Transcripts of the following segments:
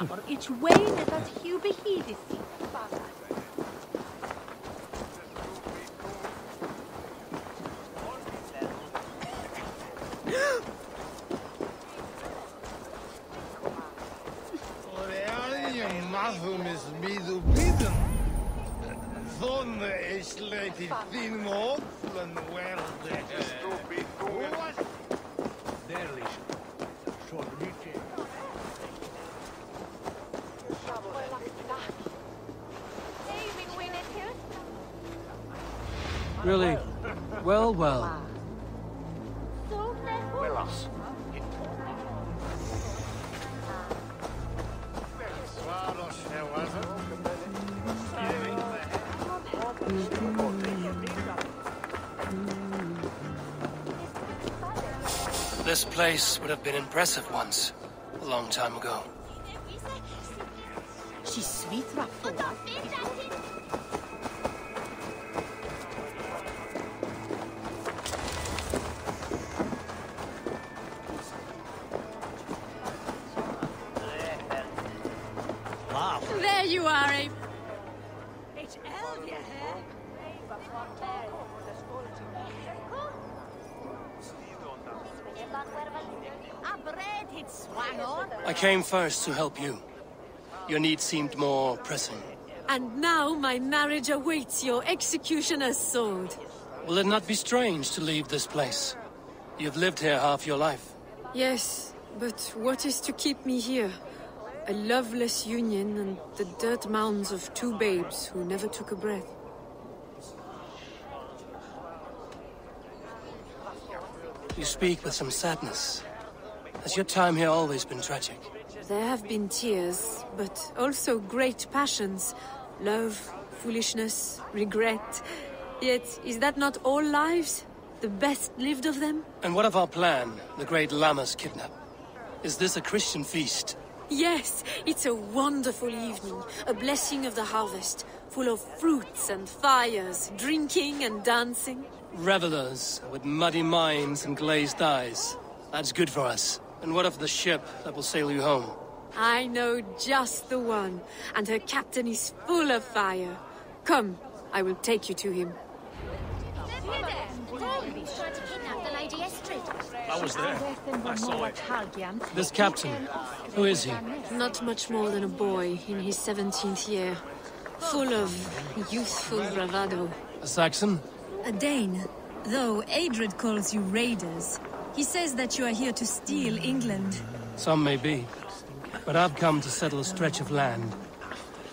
Eivor, each way let us hew behidis. Really? Well, well. This place would have been impressive once, a long time ago. She's sweet, there you are, Abe. I came first to help you. Your need seemed more pressing. And now my marriage awaits your executioner's sword. Will it not be strange to leave this place? You've lived here half your life. Yes, but what is to keep me here? A loveless union and the dirt mounds of two babes who never took a breath. You speak with some sadness. Has your time here always been tragic? There have been tears, but also great passions. Love, foolishness, regret. Yet, is that not all lives? The best lived of them? And what of our plan, the great Lammas kidnap? Is this a Christian feast? Yes, it's a wonderful evening, a blessing of the harvest, full of fruits and fires, drinking and dancing. Revelers with muddy minds and glazed eyes. That's good for us. And what of the ship that will sail you home? I know just the one, and her captain is full of fire. Come, I will take you to him. I was there. I saw it. This captain, who is he? Not much more than a boy in his 17th year, full of youthful bravado. A Saxon? A Dane, though Eadred calls you raiders. He says that you are here to steal England. Some may be, but I've come to settle a stretch of land.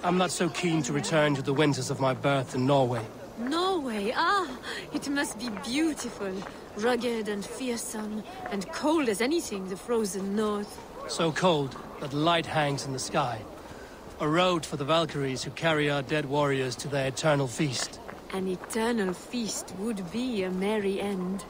I'm not so keen to return to the winters of my birth in Norway. Norway? Ah, it must be beautiful. Rugged and fearsome, and cold as anything, the frozen north. So cold that light hangs in the sky. A road for the Valkyries who carry our dead warriors to their eternal feast. An eternal feast would be a merry end.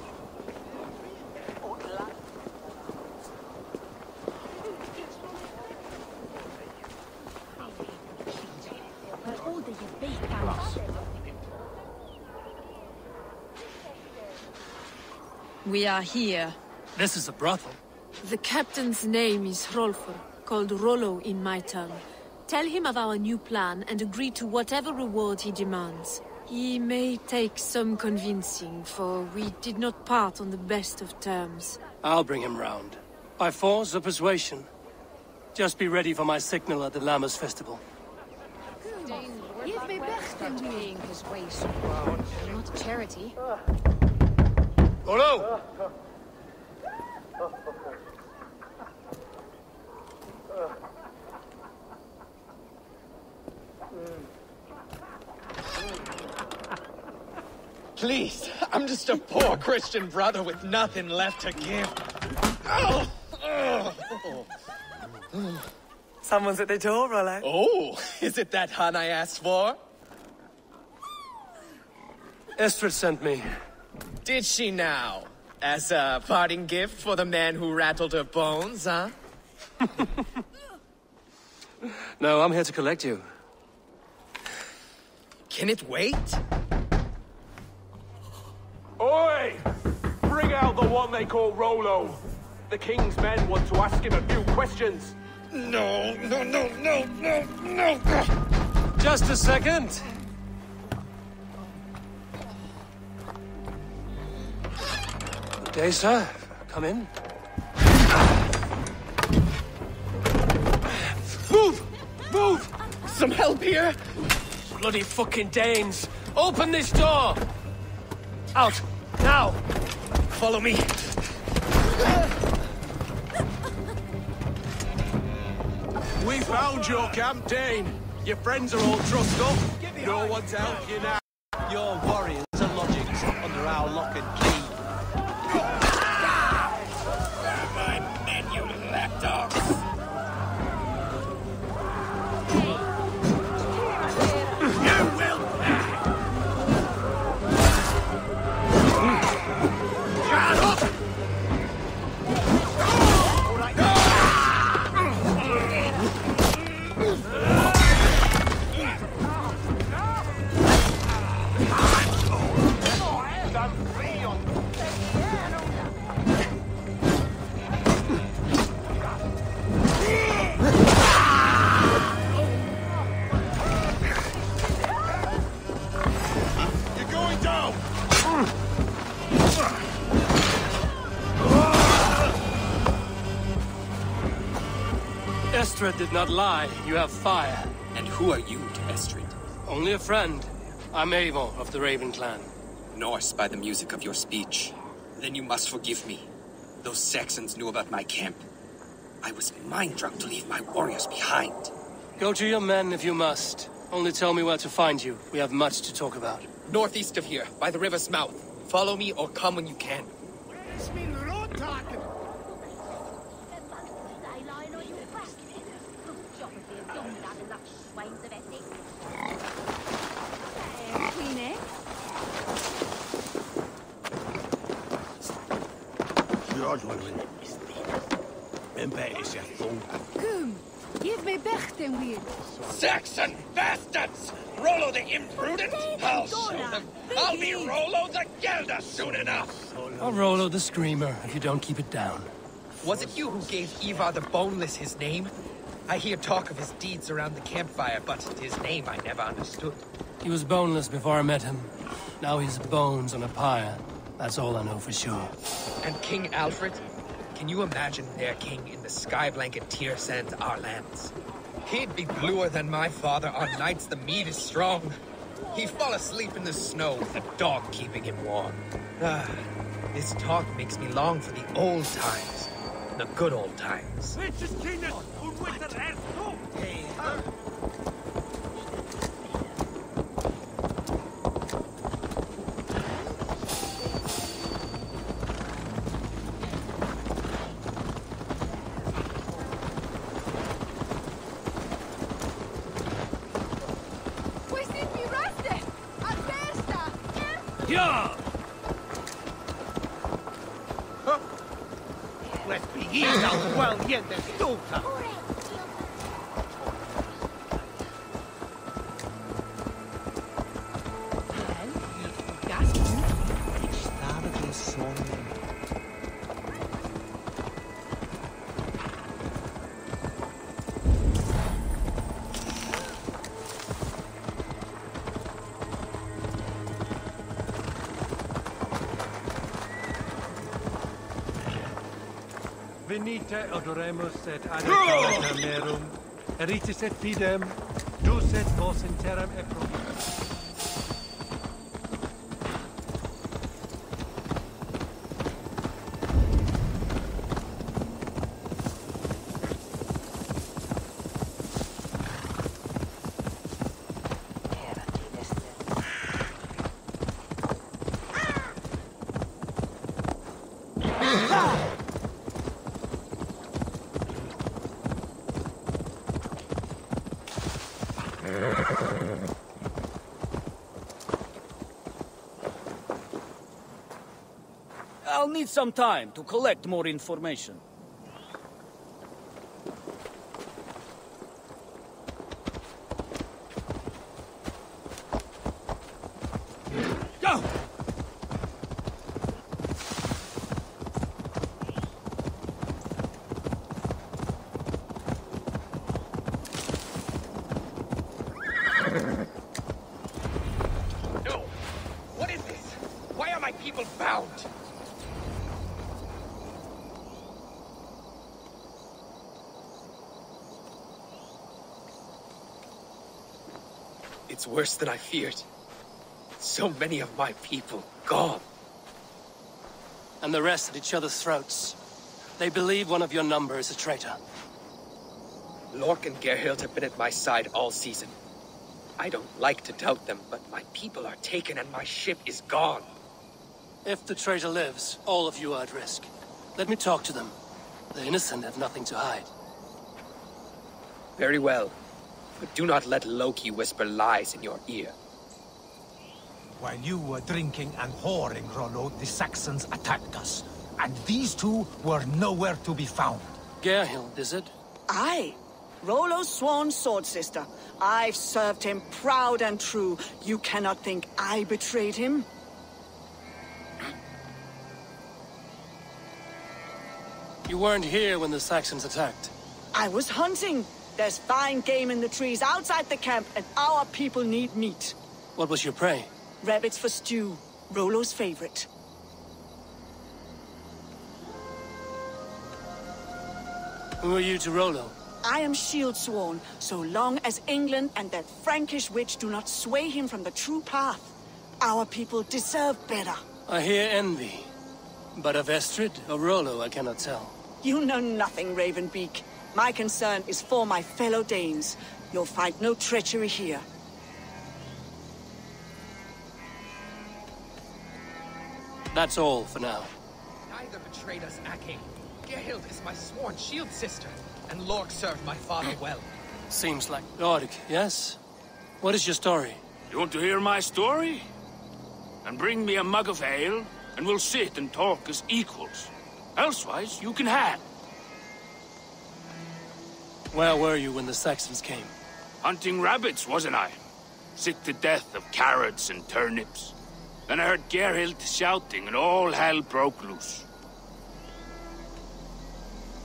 We are here. This is a brothel. The captain's name is Hrólfr, called Rollo in my tongue. Tell him of our new plan and agree to whatever reward he demands. He may take some convincing, for we did not part on the best of terms. I'll bring him round. By force or persuasion. Just be ready for my signal at the Lammas Festival. Give me Birstan being his waste. Not charity. Rollo! Please, I'm just a poor Christian brother with nothing left to give. Someone's at the door, Rollo. Oh, is it that hun I asked for? Estrid sent me. Did she now? As a parting gift for the man who rattled her bones, huh? No, I'm here to collect you. Can it wait? Oi! Bring out the one they call Rollo. The king's men want to ask him a few questions. No! Just a second! Good day, sir. Come in. Move! Move! Some help here! Bloody fucking Danes! Open this door! Out! Now! Follow me! We found your camp, Dane! Your friends are all trussed up! No one's helped you now! Your warriors are lodgings under our lock and key! Grab my men, you Estrid did not lie. You have fire. And who are you to Estrid? Only a friend. I'm Eivor of the Raven clan. Norse by the music of your speech. Then you must forgive me. Those Saxons knew about my camp. I was mind-drunk to leave my warriors behind. Go to your men if you must. Only tell me where to find you. We have much to talk about. Northeast of here, by the river's mouth. Follow me or come when you can. Come, give me back them wheel. Saxon bastards! Rollo the imprudent! I'll show them! I'll be Rollo the Gelder soon enough! Or Rollo the Screamer, if you don't keep it down. Was it you who gave Ivar the Boneless his name? I hear talk of his deeds around the campfire, but his name I never understood. He was boneless before I met him. Now he's bones on a pyre. That's all I know for sure. And King Alfred? Can you imagine their king in the sky blanket tear sands our lands? He'd be bluer than my father on nights the mead is strong. He'd fall asleep in the snow with a dog keeping him warm. This talk makes me long for the old times. The good old times. Venite adoremus et adecam merum, eritis et fidem, ducet nos in terram eprobimus. I'll need some time to collect more information. people bound? It's worse than I feared. So many of my people gone. And the rest at each other's throats. They believe one of your number is a traitor. Lork and Gerhild have been at my side all season. I don't like to doubt them, but my people are taken and my ship is gone. If the traitor lives, all of you are at risk. Let me talk to them. The innocent have nothing to hide. Very well. But do not let Loki whisper lies in your ear. While you were drinking and whoring, Rollo, the Saxons attacked us. And these two were nowhere to be found. Gerhild, is it? Aye. Rollo's sworn sword sister. I've served him proud and true. You cannot think I betrayed him. You weren't here when the Saxons attacked. I was hunting. There's fine game in the trees outside the camp, and our people need meat. What was your prey? Rabbits for stew. Rollo's favorite. Who are you to Rollo? I am shield-sworn, so long as England and that Frankish witch do not sway him from the true path. Our people deserve better. I hear envy, but of Estrid or Rollo I cannot tell. You know nothing, Ravenbeak. My concern is for my fellow Danes. You'll find no treachery here. That's all for now. Neither betrayed us, Ake. Gerhild is my sworn shield sister. And Lork served my father well. Seems like Lork, yes? What is your story? You want to hear my story? And bring me a mug of ale, and we'll sit and talk as equals. Elsewise, you can hang. Where were you when the Saxons came? Hunting rabbits, wasn't I? Sick to death of carrots and turnips. Then I heard Gerhild shouting, and all hell broke loose.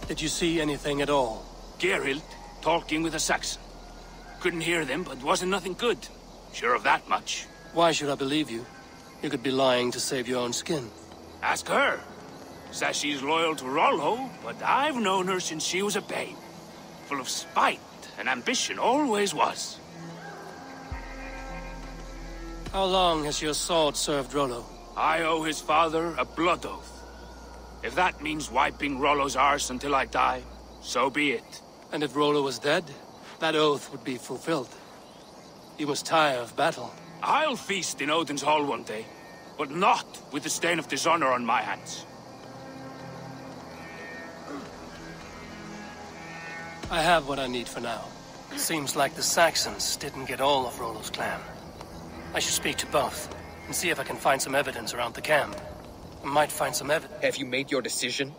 Did you see anything at all? Gerhild talking with a Saxon. Couldn't hear them, but wasn't nothing good. Sure of that much. Why should I believe you? You could be lying to save your own skin. Ask her. Says she's loyal to Rollo, but I've known her since she was a babe. Full of spite and ambition, always was. How long has your sword served Rollo? I owe his father a blood oath. If that means wiping Rollo's arse until I die, so be it. And if Rollo was dead, that oath would be fulfilled. He must tire of battle. I'll feast in Odin's hall one day, but not with the stain of dishonor on my hands. I have what I need for now. Seems like the Saxons didn't get all of Rollo's clan. I should speak to both, and see if I can find some evidence around the camp. Might find some evidence. Have you made your decision?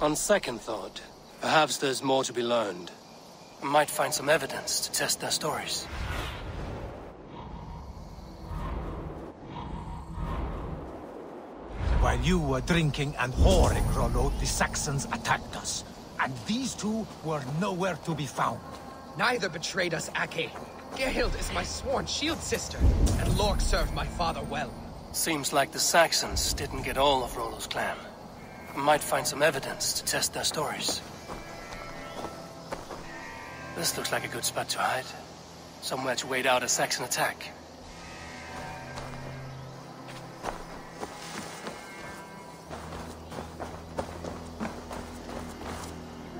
On second thought, perhaps there's more to be learned. Might find some evidence to test their stories. While you were drinking and whoring, Rollo, the Saxons attacked us. And these two were nowhere to be found. Neither betrayed us, Ake. Gerhild is my sworn shield sister, and Lork served my father well. Seems like the Saxons didn't get all of Rollo's clan. Might find some evidence to test their stories. This looks like a good spot to hide. Somewhere to wait out a Saxon attack.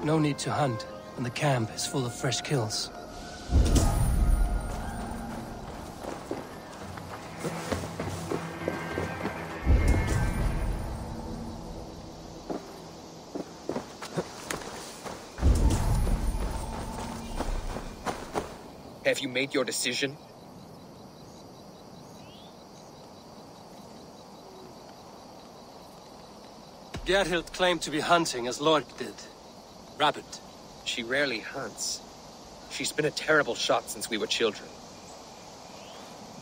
No need to hunt when the camp is full of fresh kills. Have you made your decision? Gerhild claimed to be hunting as Lork did. Rabbit. She rarely hunts. She's been a terrible shot since we were children.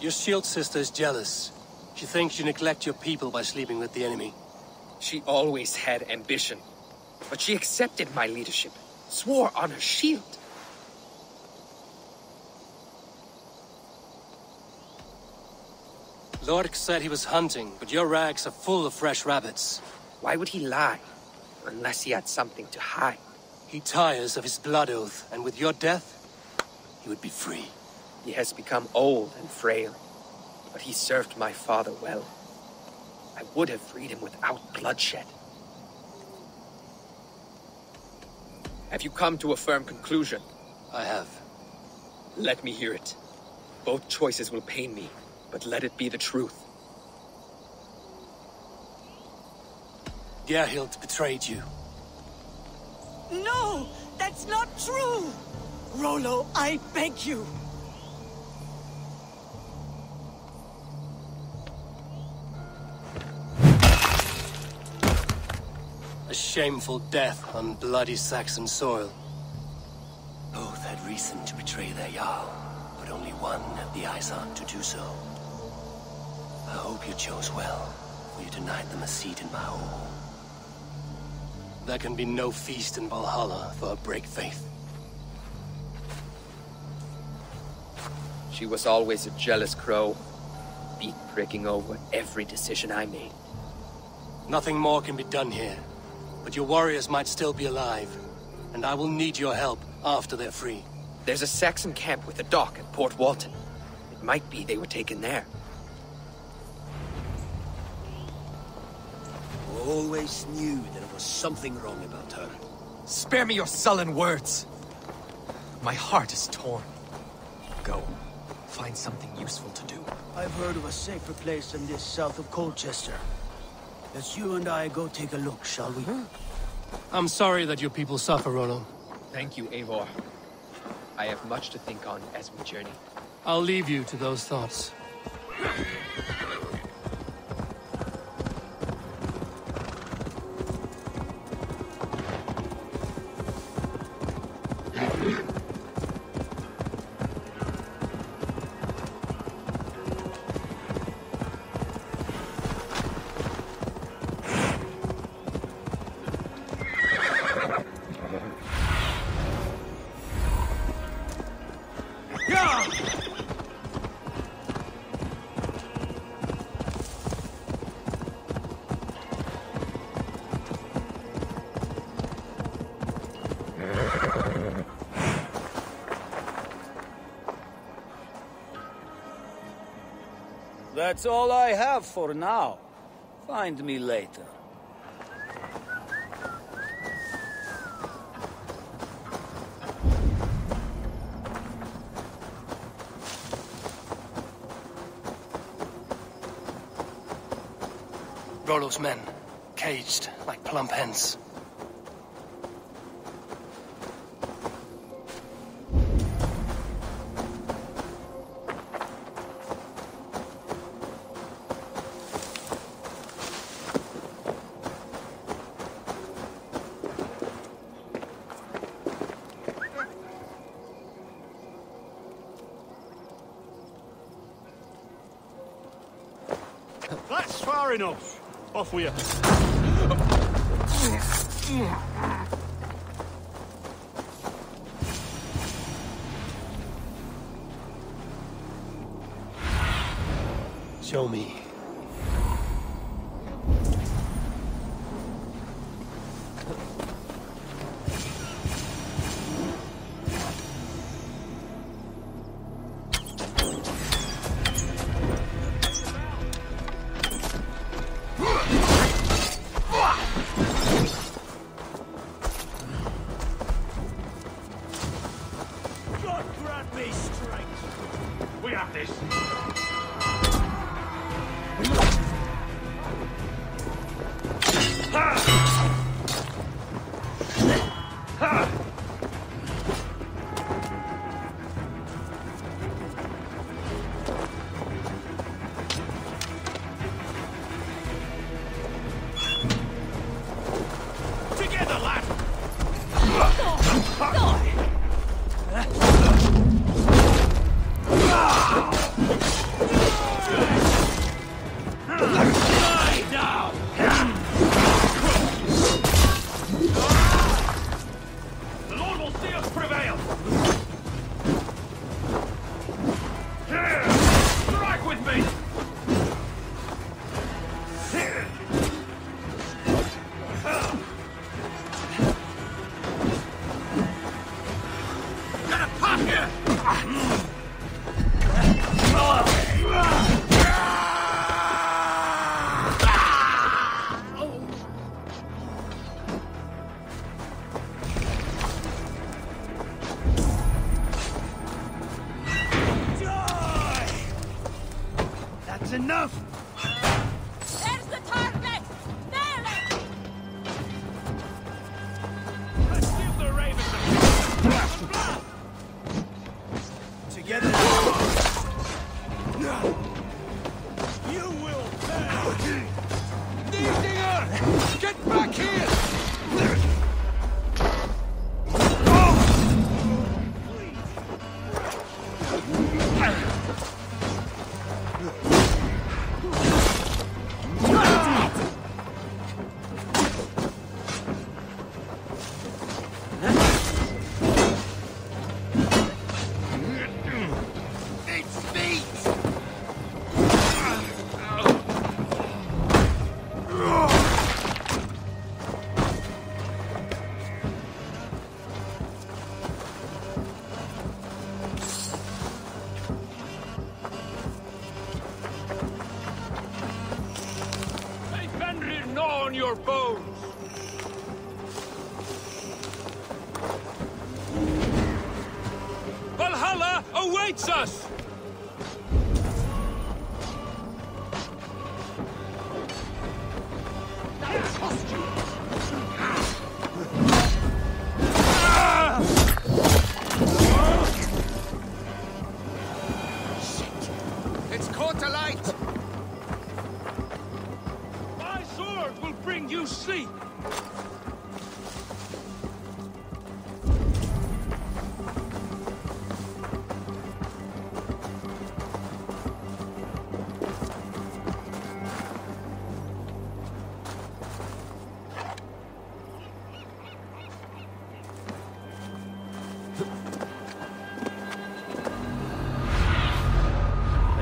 Your shield sister is jealous. She thinks you neglect your people by sleeping with the enemy. She always had ambition, but she accepted my leadership, swore on her shield. Lork said he was hunting, but your rags are full of fresh rabbits. Why would he lie? Unless he had something to hide. He tires of his blood oath, and with your death, he would be free. He has become old and frail, but he served my father well. I would have freed him without bloodshed. Have you come to a firm conclusion? I have. Let me hear it. Both choices will pain me, but let it be the truth. Gerhild betrayed you. No! That's not true! Rollo, I beg you! A shameful death on bloody Saxon soil. Both had reason to betray their Jarl, but only one had the eyes on to do so. I hope you chose well, for you denied them a seat in my home. There can be no feast in Valhalla for a break faith. She was always a jealous crow, beak-pricking over every decision I made. Nothing more can be done here, but your warriors might still be alive, and I will need your help after they're free. There's a Saxon camp with a dock at Port Walton. It might be they were taken there. Always knew there was something wrong about her. Spare me your sullen words. My heart is torn. Go. Find something useful to do. I've heard of a safer place than this south of Colchester. Let's you and I go take a look, shall we? I'm sorry that your people suffer, Rollo. Thank you, Eivor. I have much to think on as we journey. I'll leave you to those thoughts. That's all I have for now. Find me later. Rollo's men, caged like plump hens. Enough. Off with you. Show me. Die! enough! There's the target! There! Let's give the ravens a blast! Together! You will pay! Knee-dinger! Get back here!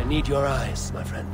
Need your eyes, my friend.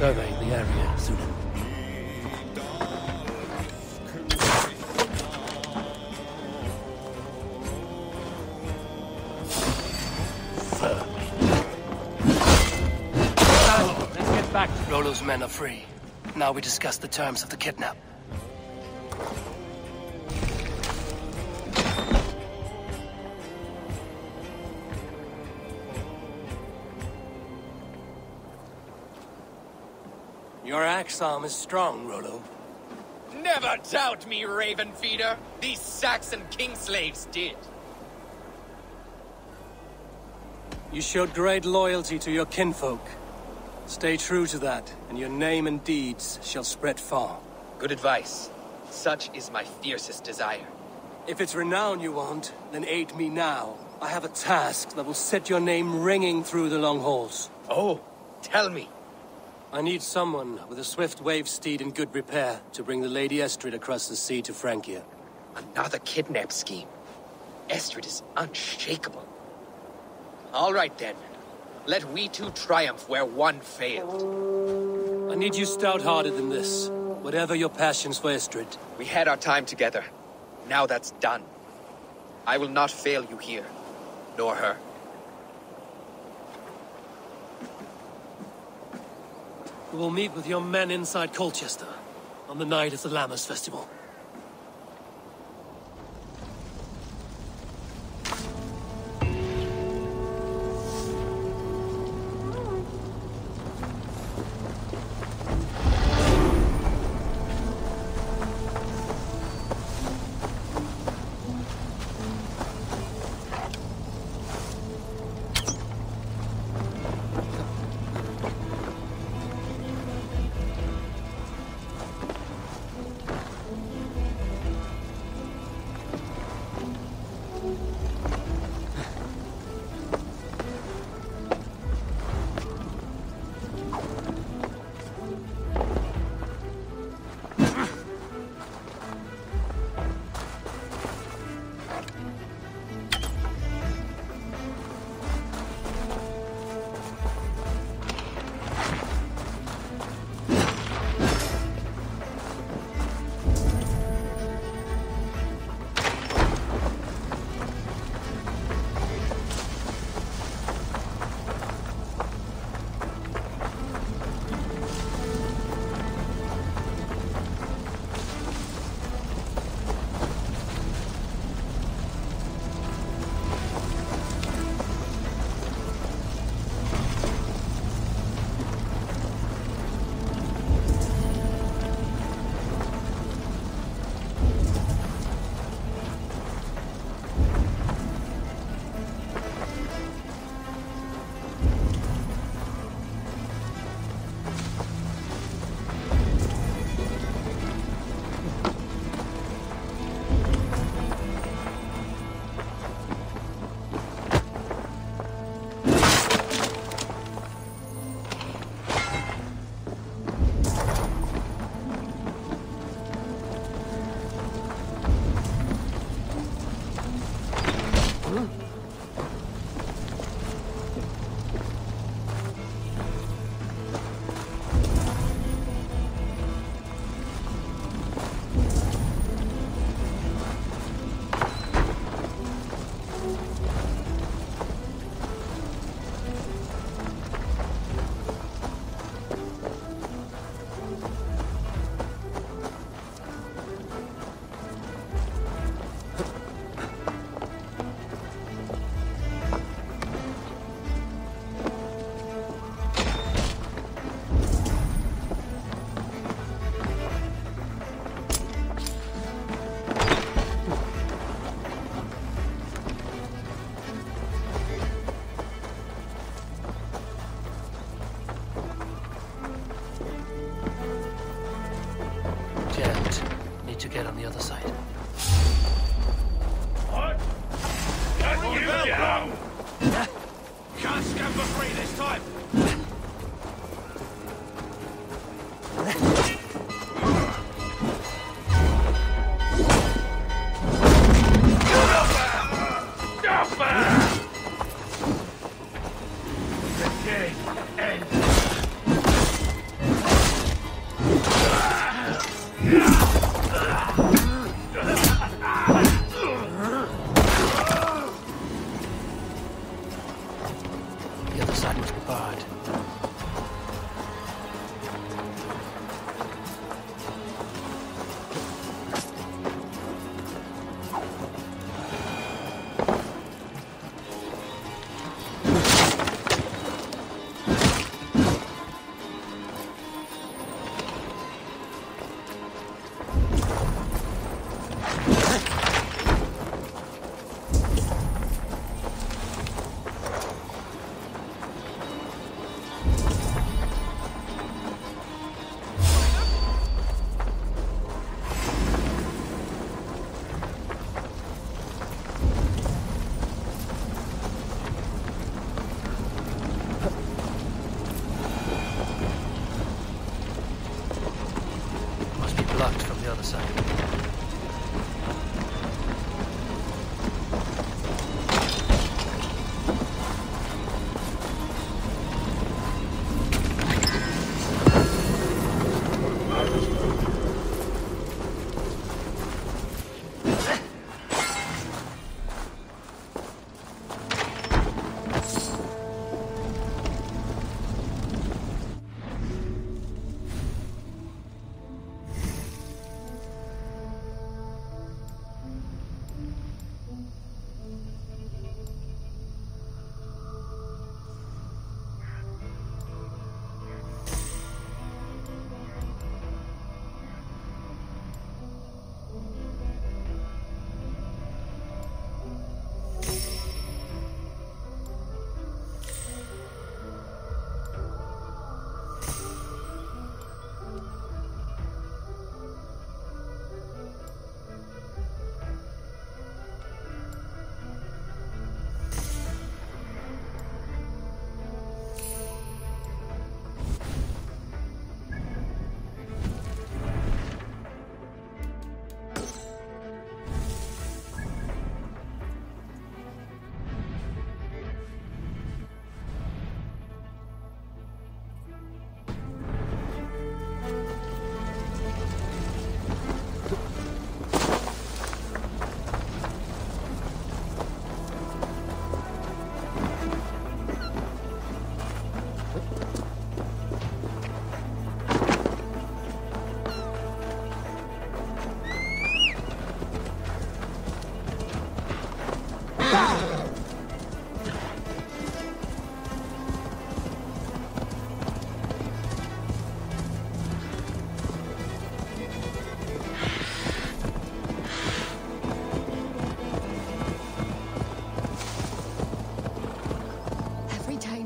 survey the area sooner. Let's get back. Rollo's men are free. Now we discuss the terms of the kidnap. Your axe arm is strong, Rollo. Never doubt me, Raven Feeder. These Saxon kingslaves did. You showed great loyalty to your kinfolk. Stay true to that, and your name and deeds shall spread far. Good advice. Such is my fiercest desire. If it's renown you want, then aid me now. I have a task that will set your name ringing through the long halls. Oh, tell me. I need someone with a swift wave steed in good repair to bring the Lady Estrid across the sea to Frankia. Another kidnap scheme. Estrid is unshakable. All right then. Let we two triumph where one failed. I need you stout-hearted in this, whatever your passions for Estrid. We had our time together. Now that's done. I will not fail you here, nor her. We will meet with your men inside Colchester on the night of the Lammas festival. son of God.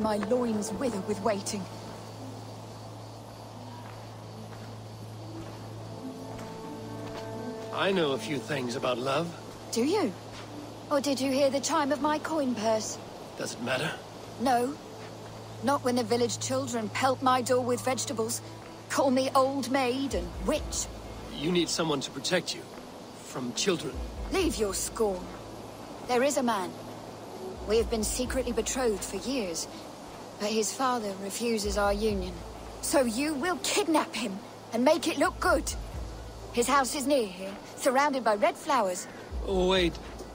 My loins wither with waiting. I know a few things about love. Do you? Or did you hear the chime of my coin purse? Does it matter? No. Not when the village children pelt my door with vegetables, call me old maid and witch. You need someone to protect you from children. Leave your scorn. There is a man. We have been secretly betrothed for years. But his father refuses our union. So you will kidnap him and make it look good. His house is near here, surrounded by red flowers. Oh, wait,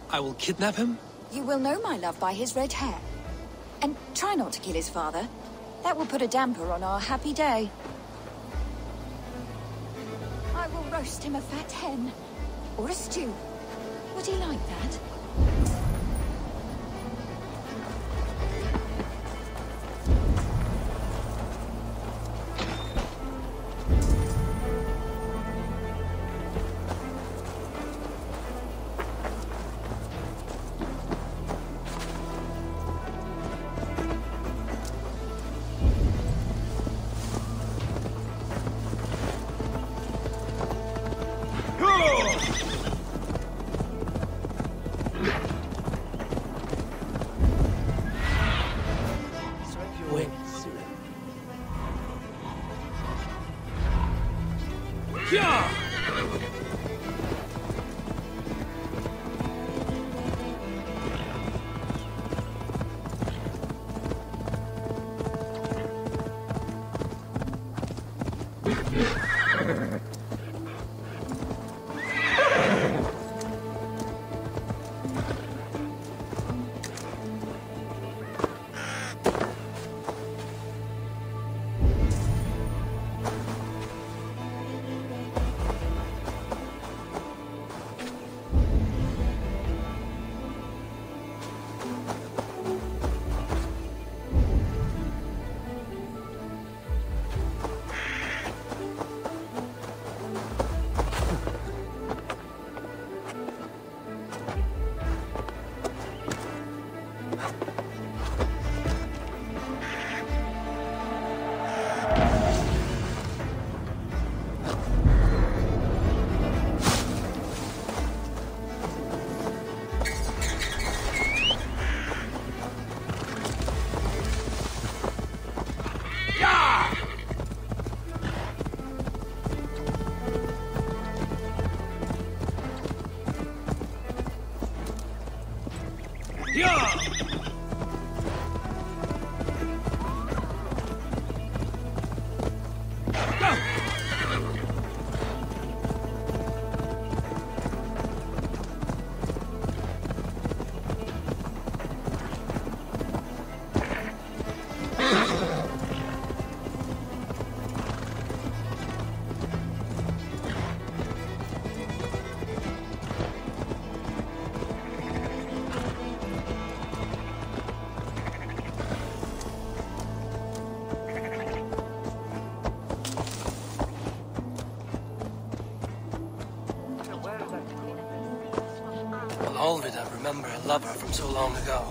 I will kidnap him? You will know my love by his red hair. And try not to kill his father. That will put a damper on our happy day. I will roast him a fat hen or a stew. Would he like that? lover from so long ago.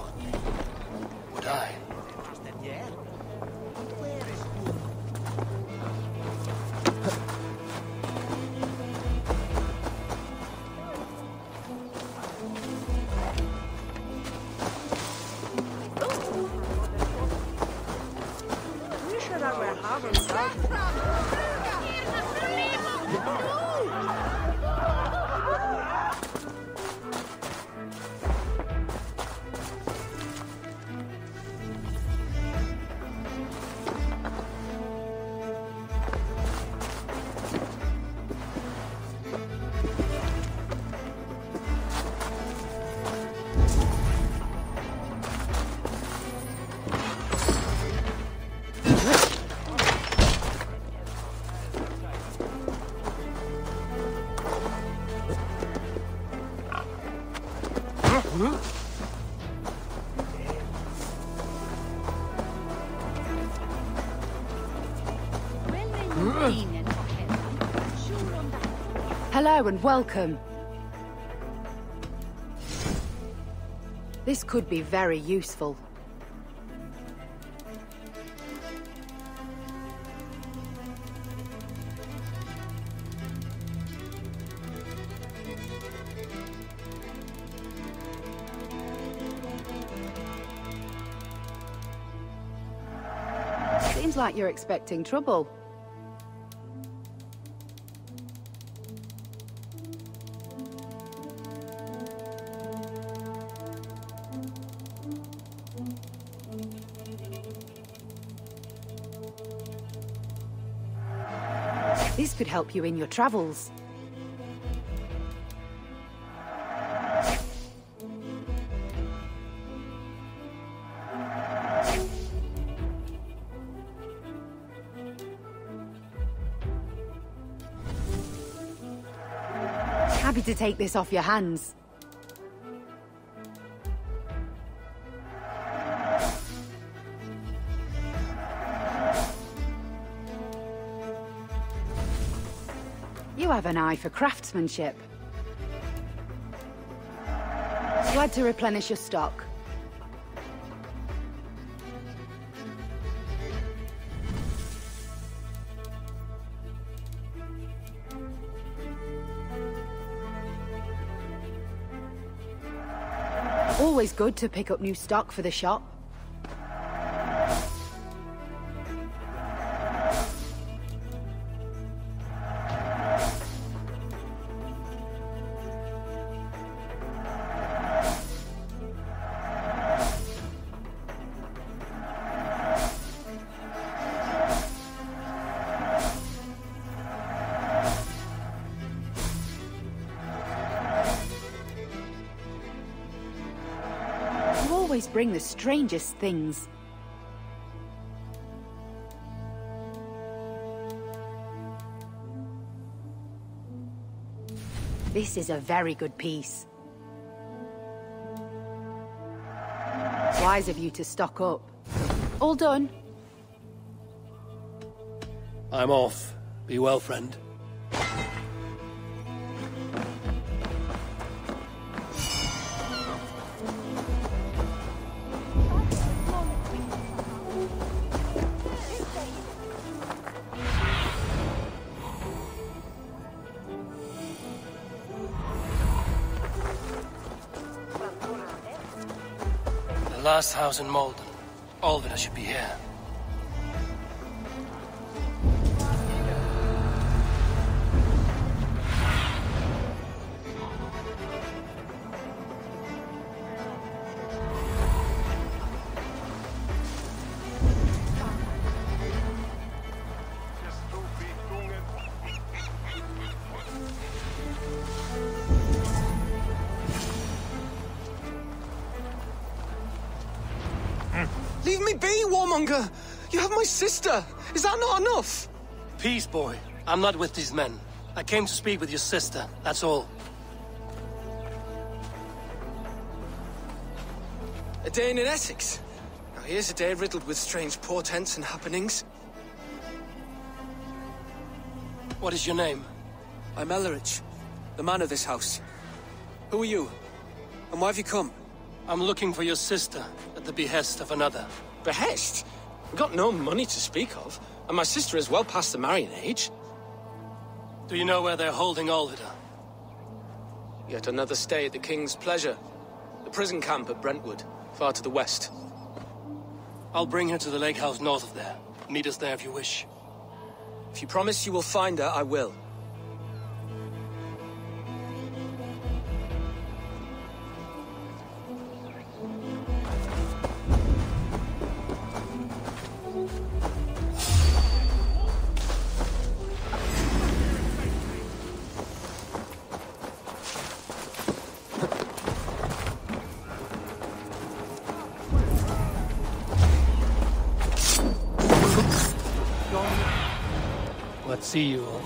Would I? Hello and welcome. This could be very useful. Seems like you're expecting trouble. Could help you in your travels. Happy to take this off your hands. Have an eye for craftsmanship. Glad to replenish your stock. Always good to pick up new stock for the shop. Bring the strangest things. This is a very good piece. Wise of you to stock up. All done. I'm off. Be well, friend. Last house in Maldon. Alvida should be here. You have my sister! Is that not enough? Peace, boy. I'm not with these men. I came to speak with your sister, that's all. A day in Essex. Now here's a day riddled with strange portents and happenings. What is your name? I'm Ellerich, the man of this house. Who are you? And why have you come? I'm looking for your sister at the behest of another. Behest? We've got no money to speak of, and my sister is well past the marrying age. Do you know where they're holding Alvida? Yet another stay at the King's pleasure. The prison camp at Brentwood, far to the west. I'll bring her to the lake house north of there. Meet us there if you wish. If you promise you will find her, I will. See you all.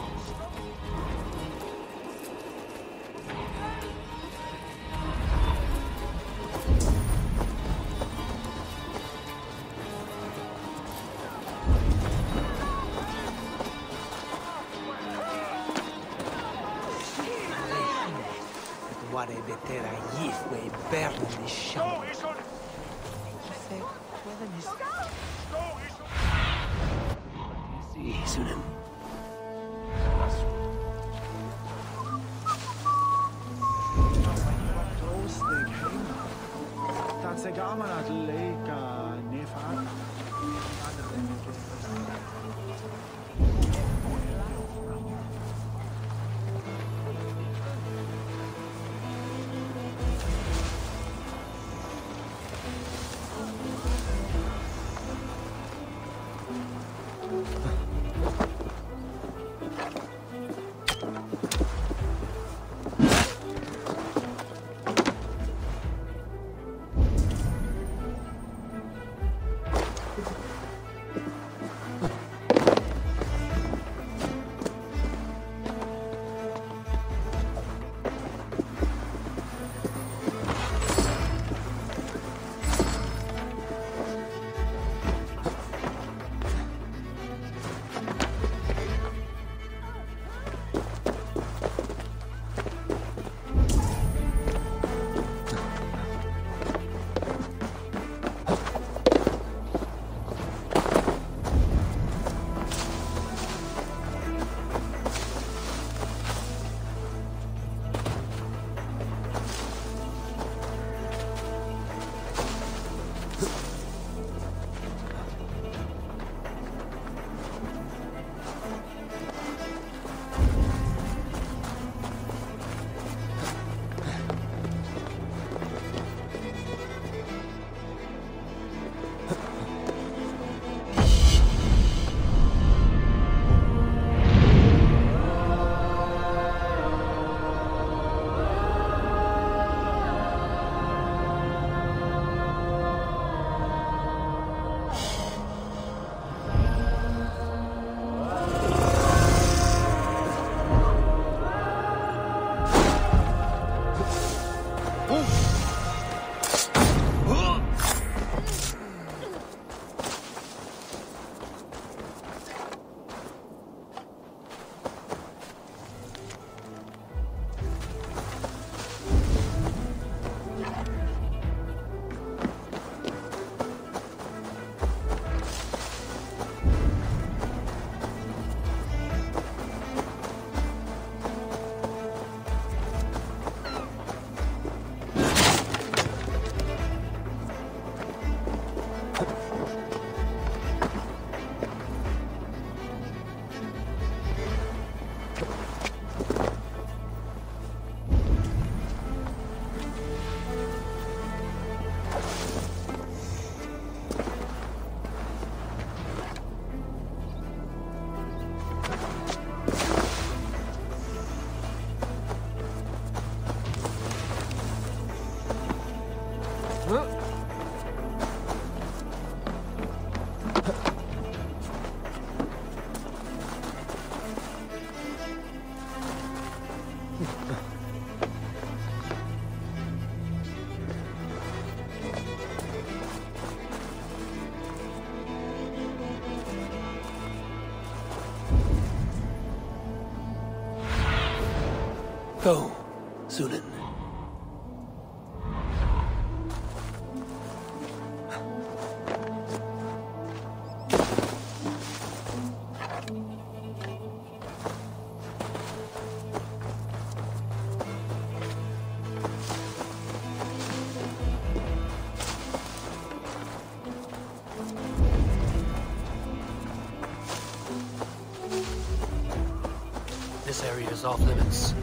Go, Sunan. This area is off limits.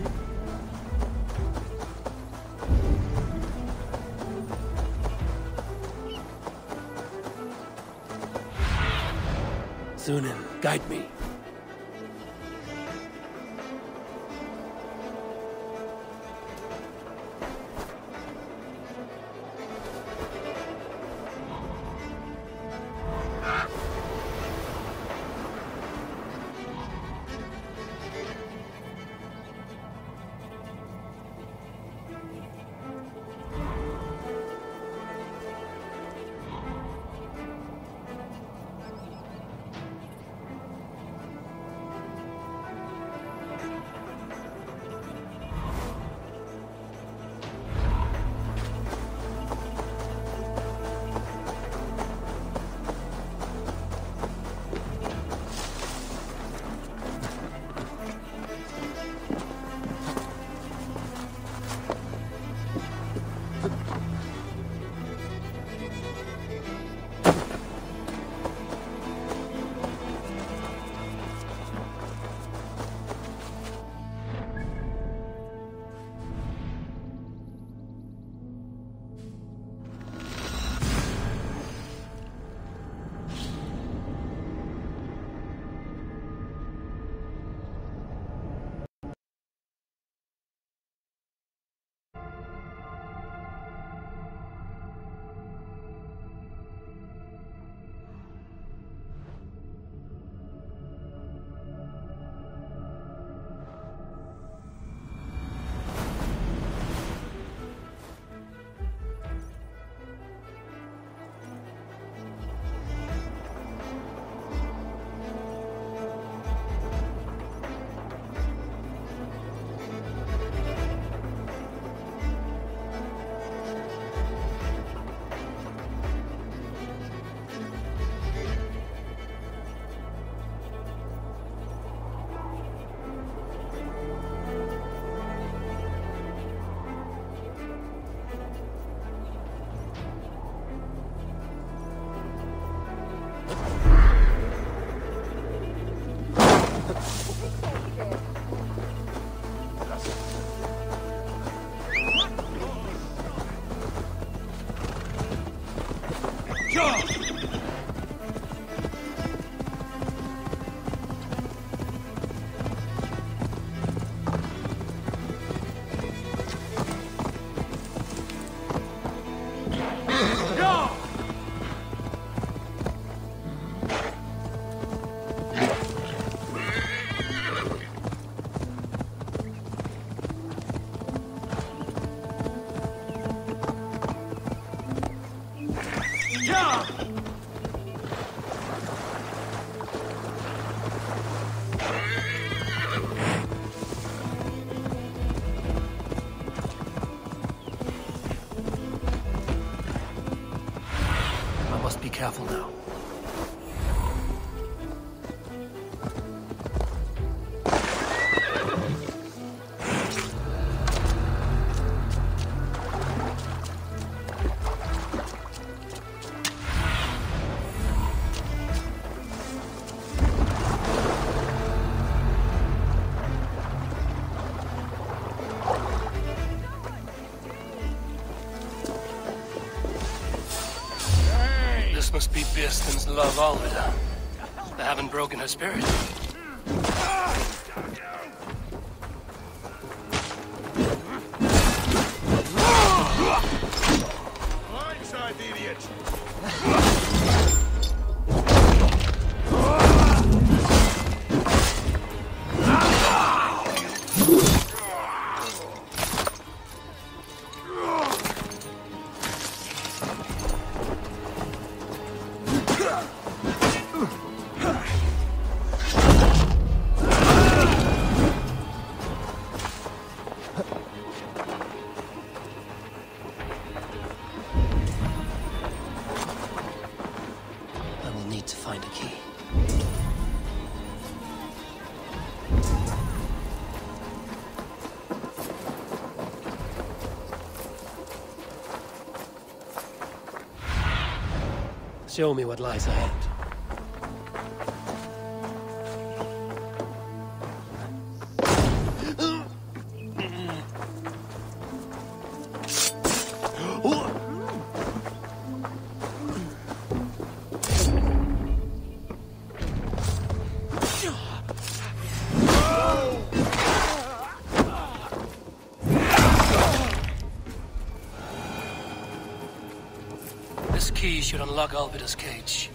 Sunan, guide me. Careful now. Must be Birstan's love, Alvida. They haven't broken her spirit. Show me what lies ahead. key should unlock Alvida's cage.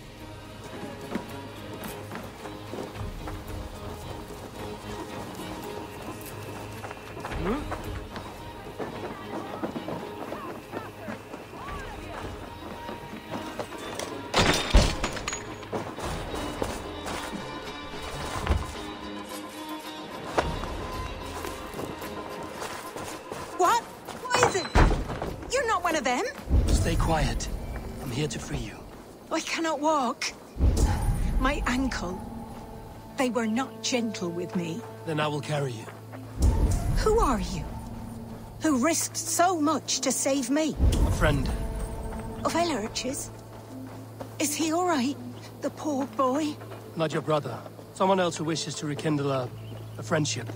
Quiet. I'm here to free you. I cannot walk. My ankle. They were not gentle with me. Then I will carry you. Who are you? Who risked so much to save me? A friend. Of Ellerich's? Is he all right? The poor boy? Not your brother. Someone else who wishes to rekindle a friendship.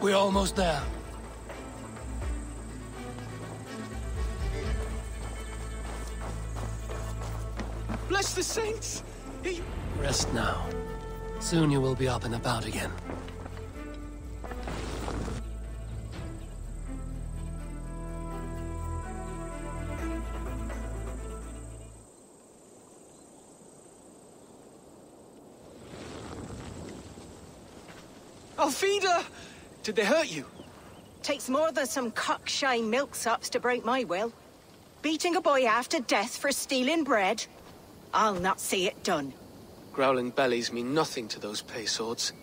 We're almost there. Bless the saints! He... Rest now. Soon you will be up and about again. Alvida! Did they hurt you? Takes more than some cockshy milksops to break my will. Beating a boy after death for stealing bread? I'll not see it done. Growling bellies mean nothing to those pay swords.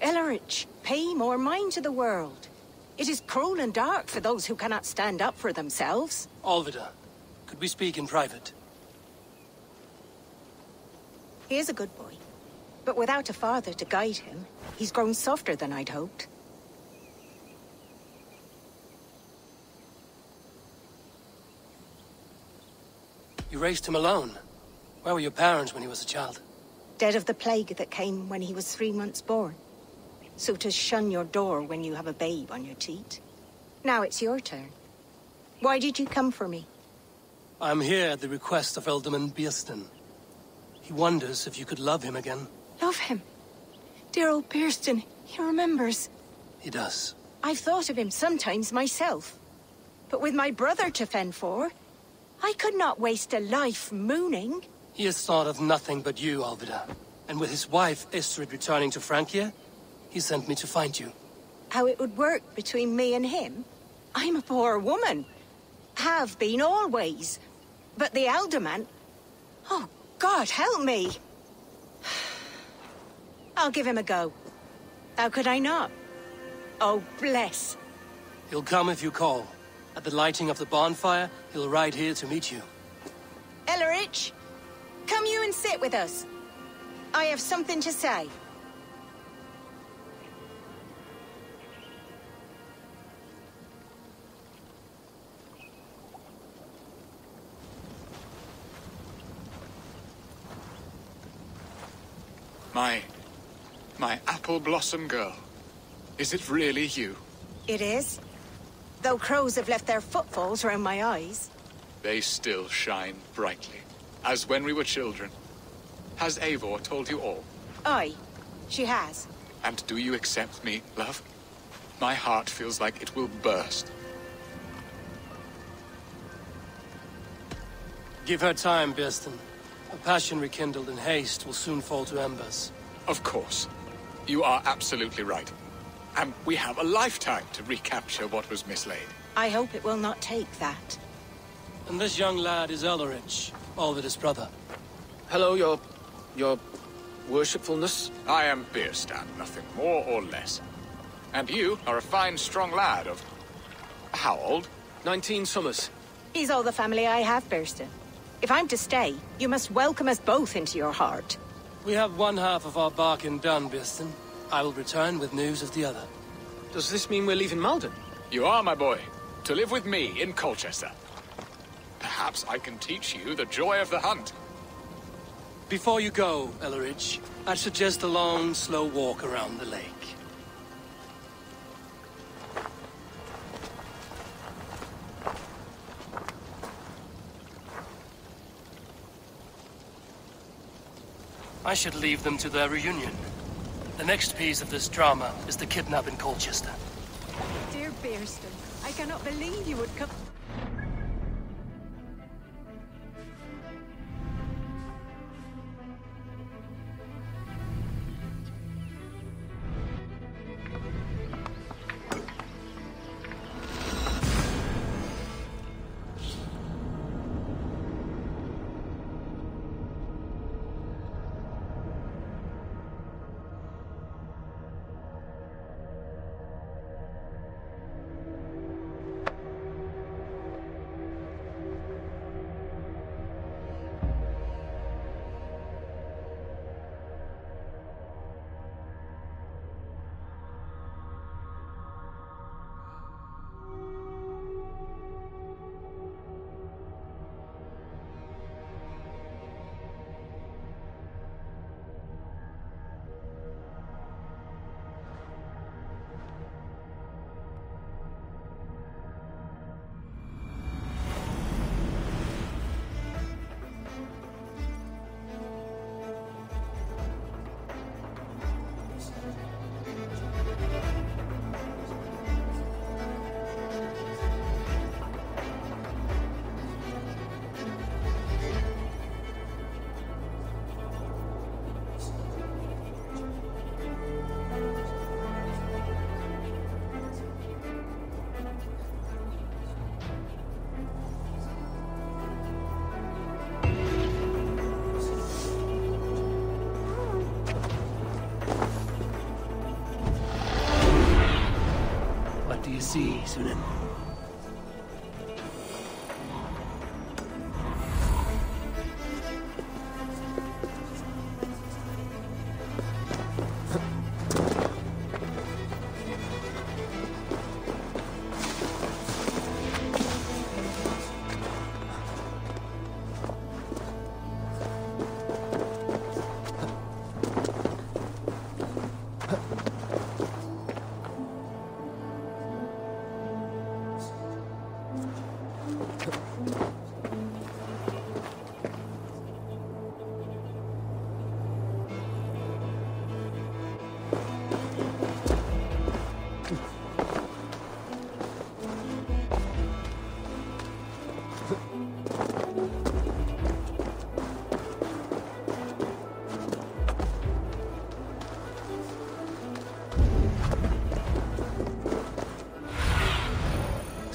Ellerich, pay more mind to the world. It is cruel and dark for those who cannot stand up for themselves. Alvida, could we speak in private? He is a good boy. But without a father to guide him, he's grown softer than I'd hoped. You raised him alone. Where were your parents when he was a child? Dead of the plague that came when he was 3 months born. So to shun your door when you have a babe on your teat. Now it's your turn. Why did you come for me? I'm here at the request of Alderman Pierston. He wonders if you could love him again. Love him? Dear old Pierston, he remembers. He does. I've thought of him sometimes myself. But with my brother to fend for, I could not waste a life mooning. He has thought of nothing but you, Alvida. And with his wife, Estrid, returning to Frankia, he sent me to find you. How it would work between me and him? I'm a poor woman. Have been always. But the alderman... Oh, God, help me! I'll give him a go. How could I not? Oh, bless. He'll come if you call. At the lighting of the bonfire, he'll ride here to meet you. Ellerich, come you and sit with us. I have something to say. My apple blossom girl. Is it really you? It is. Though crows have left their footfalls round my eyes. They still shine brightly, as when we were children. Has Eivor told you all? Aye, she has. And do you accept me, love? My heart feels like it will burst. Give her time, Birstan. A passion rekindled in haste will soon fall to embers. Of course. You are absolutely right. And we have a lifetime to recapture what was mislaid. I hope it will not take that. And this young lad is Ellerich, Alvida's brother. Hello, your worshipfulness. I am Birstan, nothing more or less. And you are a fine, strong lad of... How old? 19 summers. He's all the family I have, Birstan. If I'm to stay, you must welcome us both into your heart. We have one half of our bargain done, Birstan. I will return with news of the other. Does this mean we're leaving Maldon? You are, my boy. To live with me in Colchester. Perhaps I can teach you the joy of the hunt. Before you go, Ellerich, I'd suggest a long, slow walk around the lake. I should leave them to their reunion. The next piece of this drama is the kidnap in Colchester. Dear Birstan, I cannot believe you would come... See, Sunan.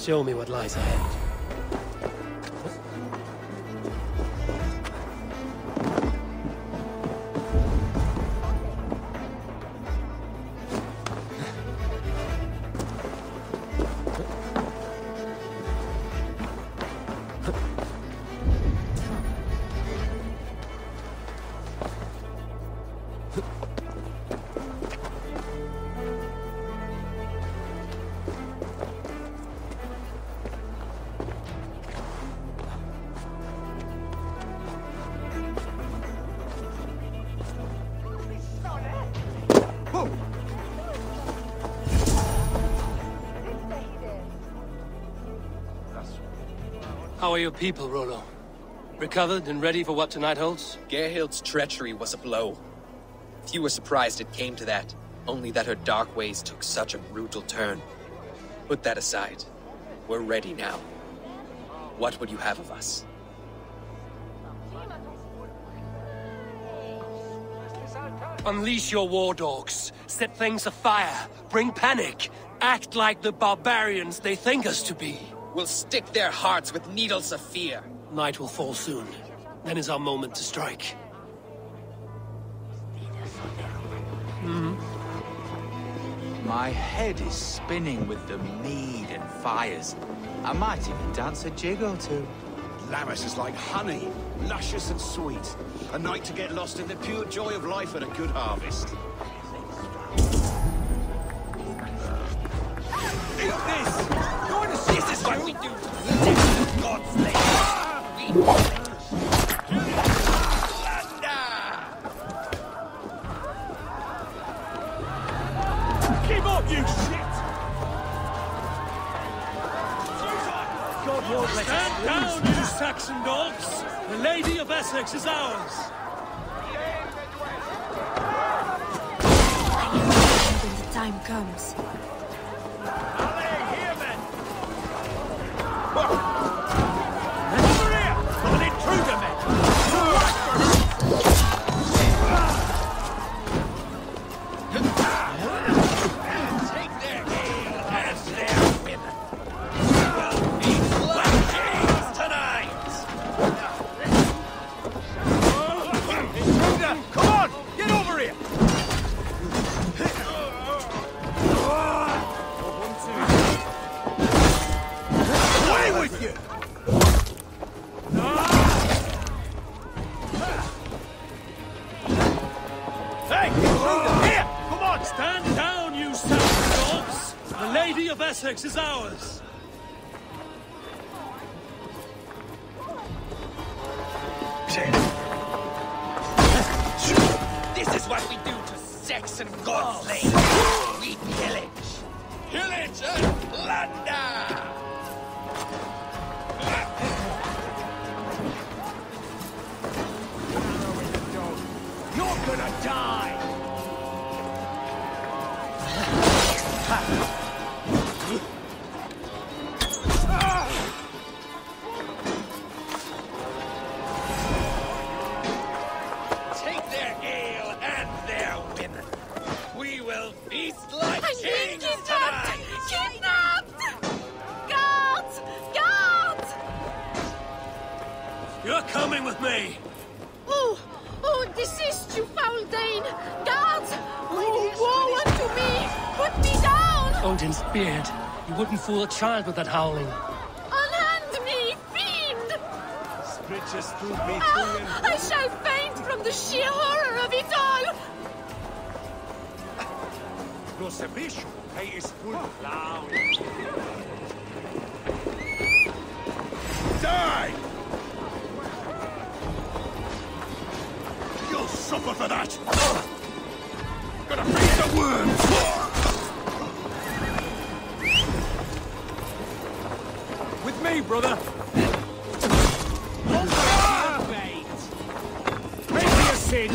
Show me what lies ahead. How are your people, Rollo? Recovered and ready for what tonight holds? Gerhild's treachery was a blow. Few were surprised it came to that, only that her dark ways took such a brutal turn. Put that aside. We're ready now. What would you have of us? Unleash your war dogs. Set things afire. Bring panic. Act like the barbarians they think us to be. We'll stick their hearts with needles of fear. Night will fall soon. Then is our moment to strike. My head is spinning with the mead and fires. I might even dance a jig or two. Lammas is like honey, luscious and sweet. A night to get lost in the pure joy of life and a good harvest. Stand down, you Saxon dogs! The Lady of Essex is ours! When the time comes... Are they here, men? Over here! I'm an intruder, men! Take their heel and their women! Essex is ours! This is what we do to Saxon godslaves! We pillage! Pillage and plunder! You're gonna die! Coming with me! Oh! Oh, desist, you foul Dane! Guards! Oh, woe unto me! Put me down! Odin's beard. You wouldn't fool a child with that howling. Unhand me, fiend! Oh, I shall faint from the sheer horror of it all! Die! Suffer for that! Gonna feed the worms! With me, brother! Make me a sin!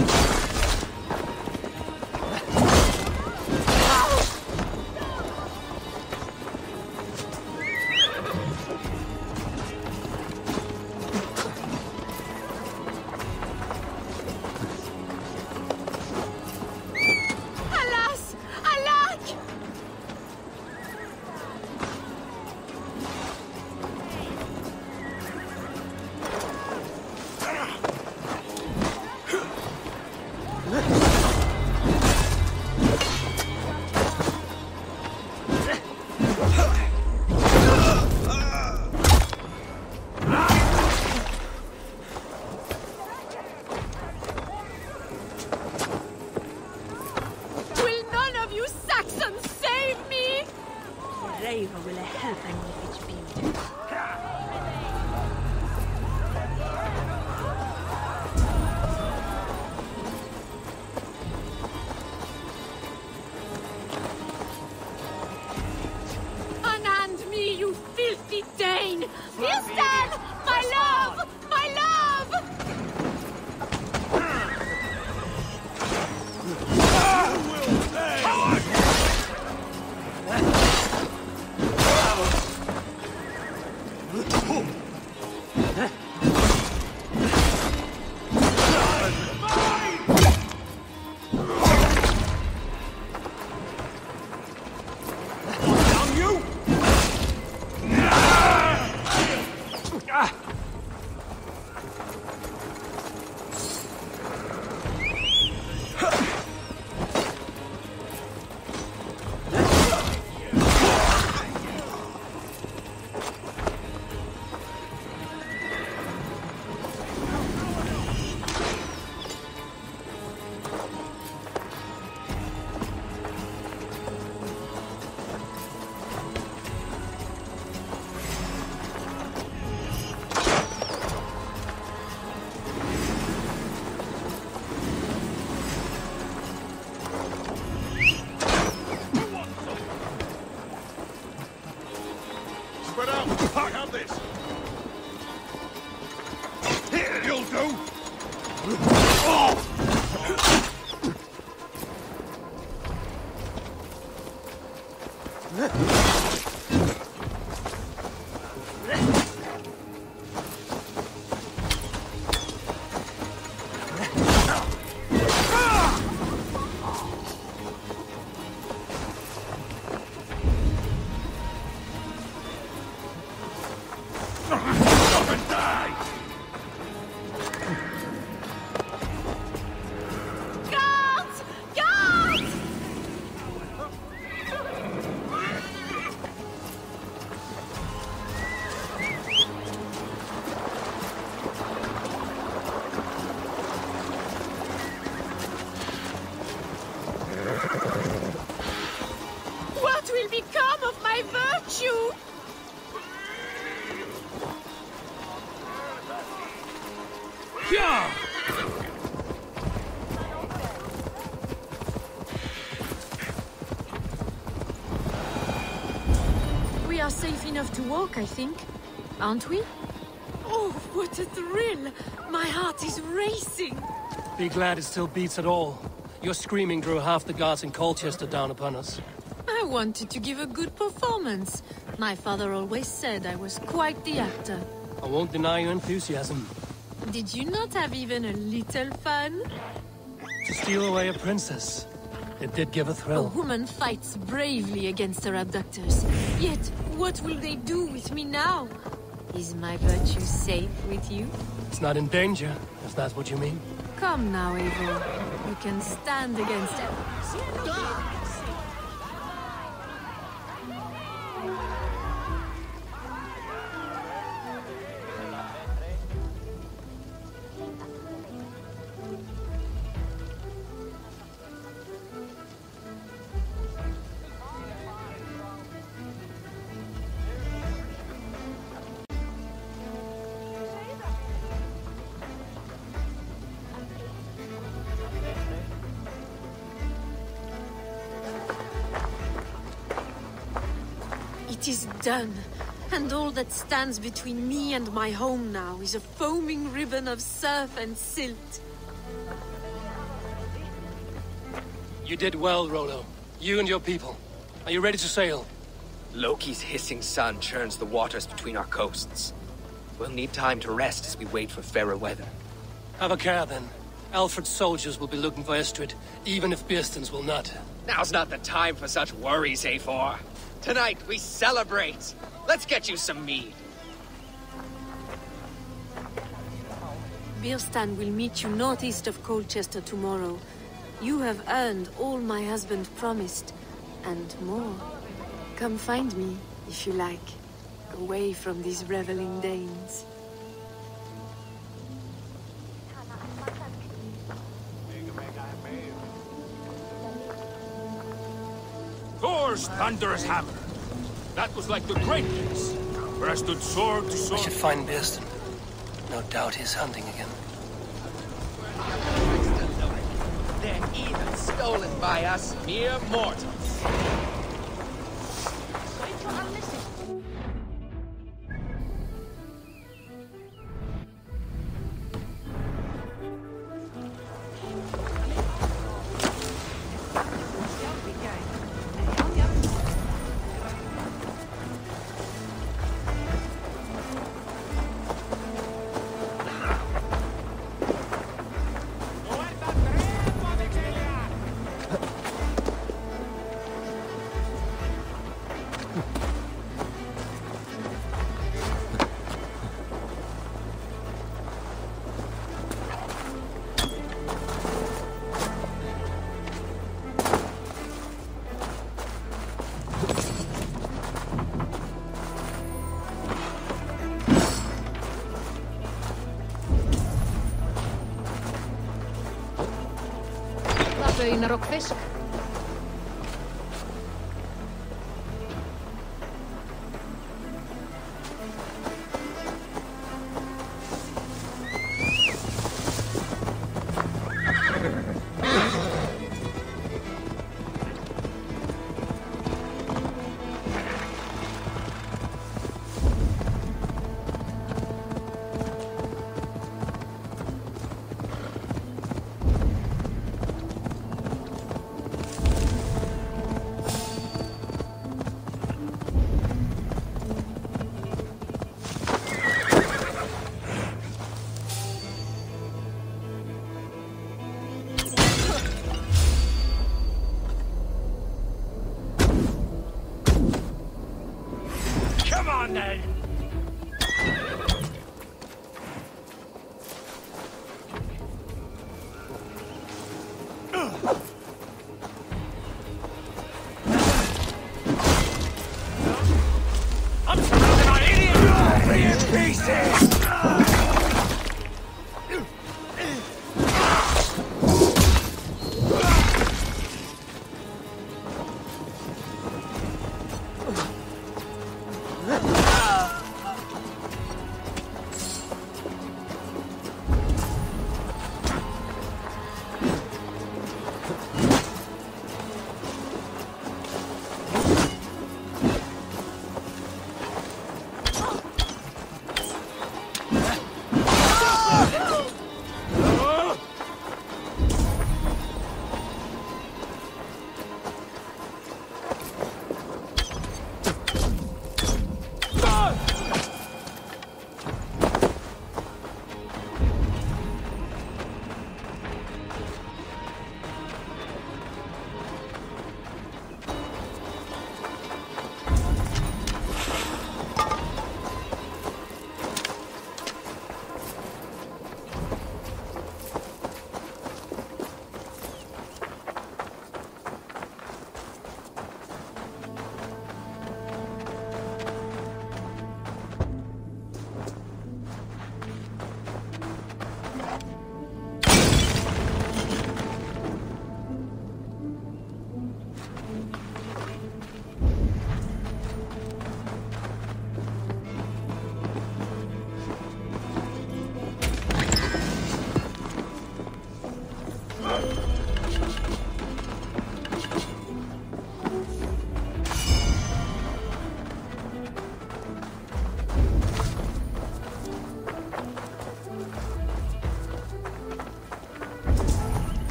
happening with its beauty. Unhand me, you filthy Dane! Birstan! My love! My love! Enough to walk, I think, aren't we? Oh, what a thrill! My heart is racing! Be glad it still beats at all. Your screaming drew half the guards in Colchester down upon us. I wanted to give a good performance. My father always said I was quite the actor. I won't deny your enthusiasm. Did you not have even a little fun? To steal away a princess. It did give a thrill. A woman fights bravely against her abductors, yet what will they do with me now? Is my virtue safe with you? It's not in danger, if that's what you mean. Come now, Eivor. You can stand against it. It is done, and all that stands between me and my home now is a foaming ribbon of surf and silt. You did well, Rollo. You and your people. Are you ready to sail? Loki's hissing sun churns the waters between our coasts. We'll need time to rest as we wait for fairer weather. Have a care, then. Alfred's soldiers will be looking for Estrid, even if Birstan's will not. Now's not the time for such worries, Eivor. Tonight, we celebrate! Let's get you some mead! Birstan will meet you northeast of Colchester tomorrow. You have earned all my husband promised, and more. Come find me, if you like. Away from these reveling Danes. Thunderous hammer. That was like the great days, where I stood sword to sword. I should find Birstan. No doubt he's hunting again. They're even stolen by us mere mortals. In a rockfish.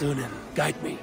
Sunan, guide me.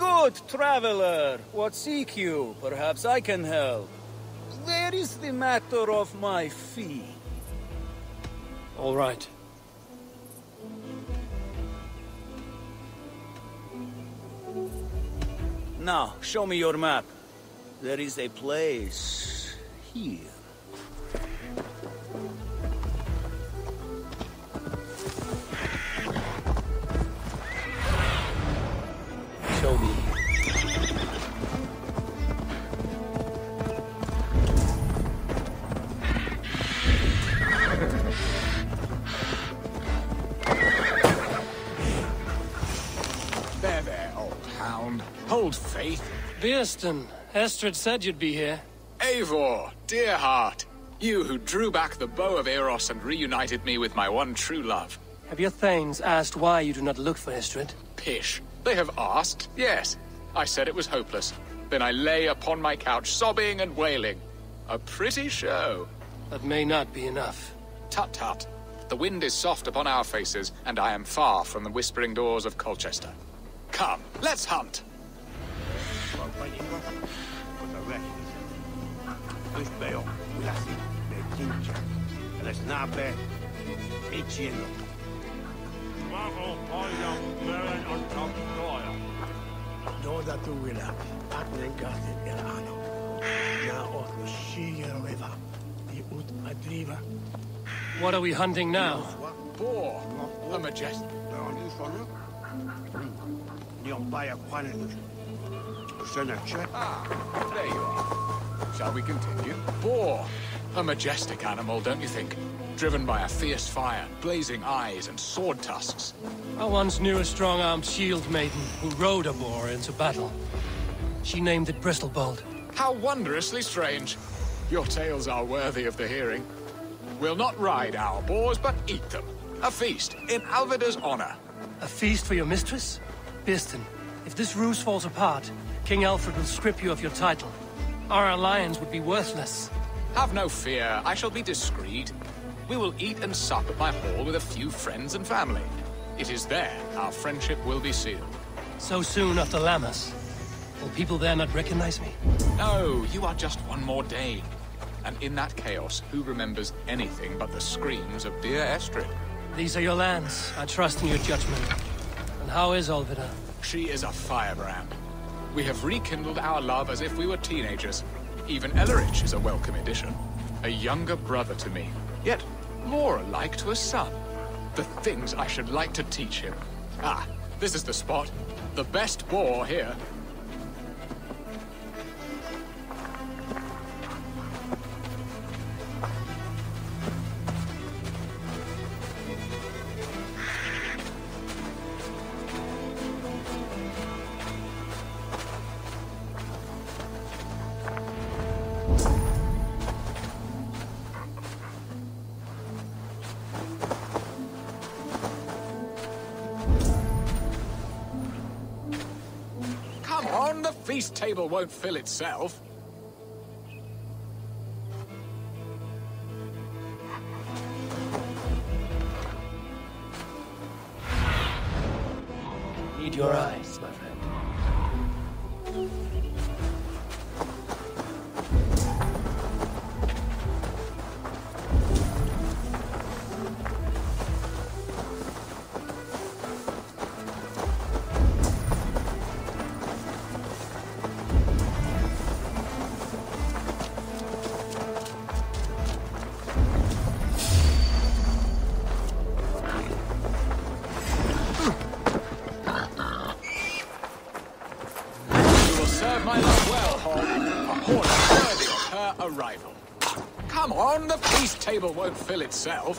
Good traveler, what seek you? Perhaps I can help. There is the matter of my fee. All right. Now, show me your map. There is a place here. Pierston, Estrid said you'd be here. Eivor, dear heart, you who drew back the bow of Eros and reunited me with my one true love. Have your thanes asked why you do not look for Estrid? Pish. They have asked, yes. I said it was hopeless. Then I lay upon my couch, sobbing and wailing. A pretty show. That may not be enough. Tut tut. The wind is soft upon our faces, and I am far from the whispering doors of Colchester. Come, let's hunt. What are we hunting now? Boar, a majestic. Ah, there you are. Shall we continue? Boar! A majestic animal, don't you think? Driven by a fierce fire, blazing eyes, and sword tusks. I once knew a strong-armed shield maiden who rode a boar into battle. She named it Bristlebolt. How wondrously strange. Your tales are worthy of the hearing. We'll not ride our boars, but eat them. A feast, in Alvida's honor. A feast for your mistress? Birstan, if this ruse falls apart, King Alfred will strip you of your title. Our alliance would be worthless. Have no fear, I shall be discreet. We will eat and sup at my hall with a few friends and family. It is there our friendship will be sealed. So soon after Lammas? Will people there not recognize me? No, you are just one more Dane. And in that chaos, who remembers anything but the screams of dear Estrid? These are your lands. I trust in your judgment. And how is Alvida? She is a firebrand. We have rekindled our love as if we were teenagers. Even Ellerich is a welcome addition. A younger brother to me, yet more alike to a son. The things I should like to teach him. Ah, this is the spot. The best boar here. This table won't fill itself. Need your eyes, my friend. Table won't fill itself.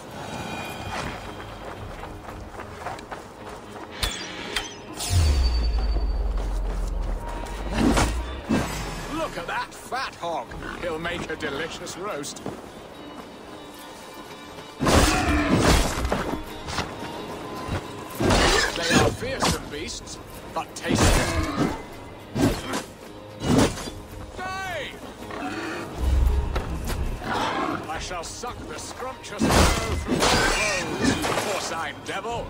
Look at that fat hog. He'll make a delicious roast. They are fearsome beasts, but tasty. Shall suck the scrumptious marrow through my bones, you porcine devil!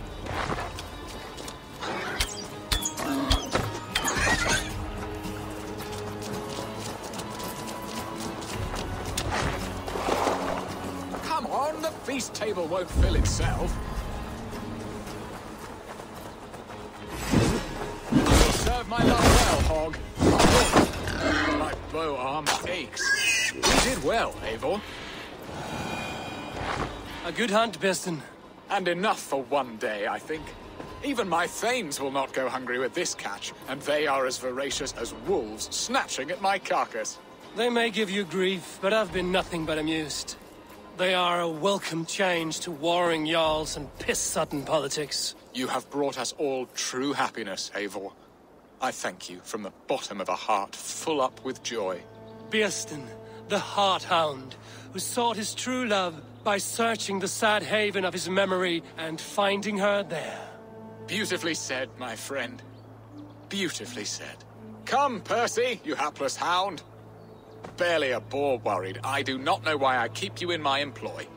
feast table won't fill itself. Serve my love well, Hog. Oh, my bow arm aches. You did well, Eivor. A good hunt, Birstan. And enough for one day, I think. Even my thanes will not go hungry with this catch, and they are as voracious as wolves snatching at my carcass. They may give you grief, but I've been nothing but amused. They are a welcome change to warring jarls and piss-sodden politics. You have brought us all true happiness, Eivor. I thank you from the bottom of a heart full up with joy. Birstan, the heart-hound, who sought his true love by searching the sad haven of his memory and finding her there. Beautifully said, my friend. Beautifully said. Come, Percy, you hapless hound. Barely a boar worried. I do not know why I keep you in my employ.